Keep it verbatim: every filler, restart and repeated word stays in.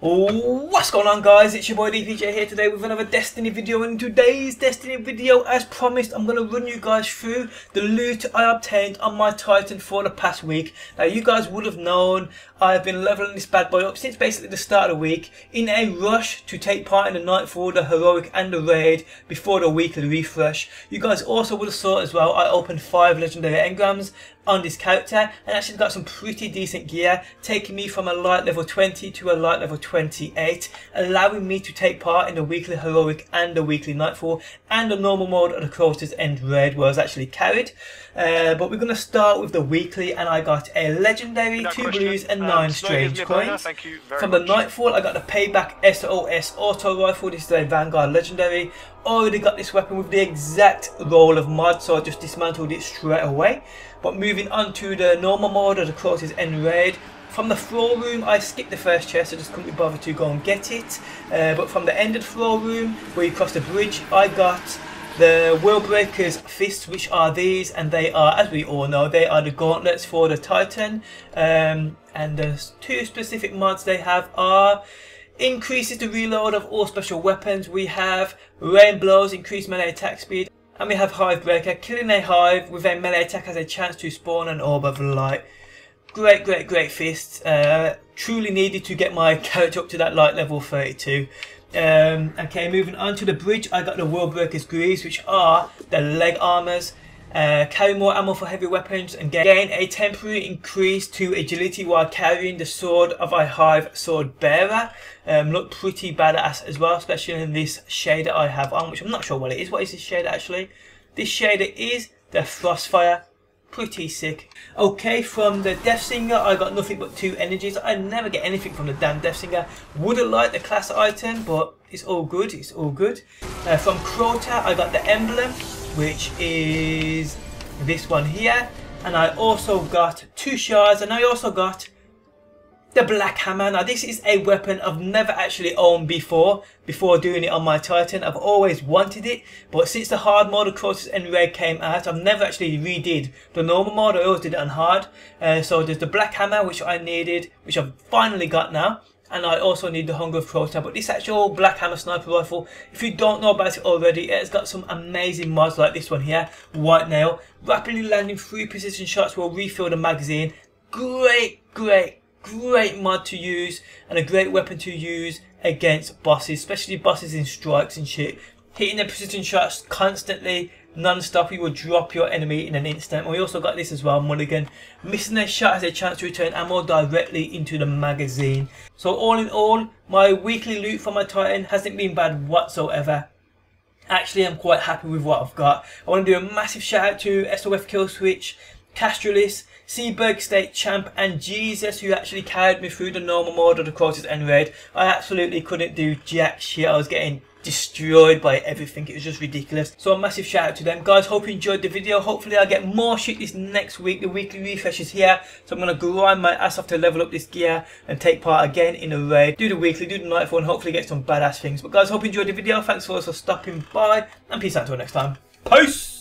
What's going on, guys? It's your boy D P J here today with another Destiny video, and in today's Destiny video, as promised, I'm going to run you guys through the loot I obtained on my Titan for the past week. Now, you guys would have known I've been leveling this bad boy up since basically the start of the week in a rush to take part in the Nightfall, the Heroic and the Raid before the weekly refresh. You guys also would have saw as well I opened five Legendary Engrams on this character and actually got some pretty decent gear, taking me from a light level twenty to a light level twenty-eight, allowing me to take part in the weekly Heroic and the weekly Nightfall and the normal mode of the Crota's End Raid where I was actually carried. Uh, but we're going to start with the weekly, and I got a legendary, no two question. blues and um, nine strange coins. From the much. Nightfall I got the Payback S O S auto rifle. This is a Vanguard legendary. Already got this weapon with the exact roll of mod, so I just dismantled it straight away. But moving on to the normal mode of the Crota's End Raid, from the floor room I skipped the first chest, I just couldn't be bothered to go and get it. Uh, but from the ended floor room where you cross the bridge, I got the Worldbreaker's Fists, which are these, and they are, as we all know, they are the gauntlets for the Titan. Um, and the two specific mods they have are increases the reload of all special weapons. We have rain blows, increased melee attack speed, and we have Hive Breaker. Killing a hive with a melee attack has a chance to spawn an orb of light. Great, great, great fists. Uh, truly needed to get my character up to that light level thirty-two. Um, okay, moving on to the bridge, I got the Worldbreaker's Greaves, which are the leg armors. Uh, carry more ammo for heavy weapons and gain a temporary increase to agility while carrying the sword of a hive sword bearer. Um, look pretty badass as well, especially in this shader I have on, which I'm not sure what it is. What is this shader actually? This shader is the Frostfire. Pretty sick. Okay, from the Death Singer I got nothing but two energies. I never get anything from the damn Death Singer. Wouldn't like the class item, but it's all good, it's all good. Uh, from Crota I got the emblem, which is this one here, and I also got two shards, and I also got the Black Hammer. Now this is a weapon I've never actually owned before, before doing it on my Titan. I've always wanted it, but since the hard mode of Crota's End Raid came out, I've never actually redid the normal mode, I always did it on hard. Uh, so there's the Black Hammer, which I needed, which I've finally got now. And I also need the Hunger of Crota, but this actual Black Hammer sniper rifle, if you don't know about it already, it's got some amazing mods like this one here, White Nail. Rapidly landing three precision shots will refill the magazine. Great, great, great mod to use, and a great weapon to use against bosses, especially bosses in strikes and shit. Hitting the precision shots constantly, non-stop, you will drop your enemy in an instant. We also got this as well, Mulligan. Missing a shot has a chance to return ammo directly into the magazine. So all in all, my weekly loot for my Titan hasn't been bad whatsoever. Actually, I'm quite happy with what I've got. I want to do a massive shout out to S O F Killswitch, Castrolis, Seaberg State Champ and Jesus, who actually carried me through the normal mode of the Crota's End Raid. I absolutely couldn't do jack shit. I was getting destroyed by everything. It was just ridiculous. So a massive shout out to them, guys. Hope you enjoyed the video. Hopefully I get more shit this next week. The weekly refresh is here, so I'm going to grind my ass off to level up this gear and take part again in a raid, do the weekly, do the nightfall, and hopefully get some badass things. But guys, hope you enjoyed the video. Thanks for also stopping by, and peace out until next time. Peace.